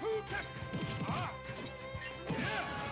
Who can... Ah! Yeah!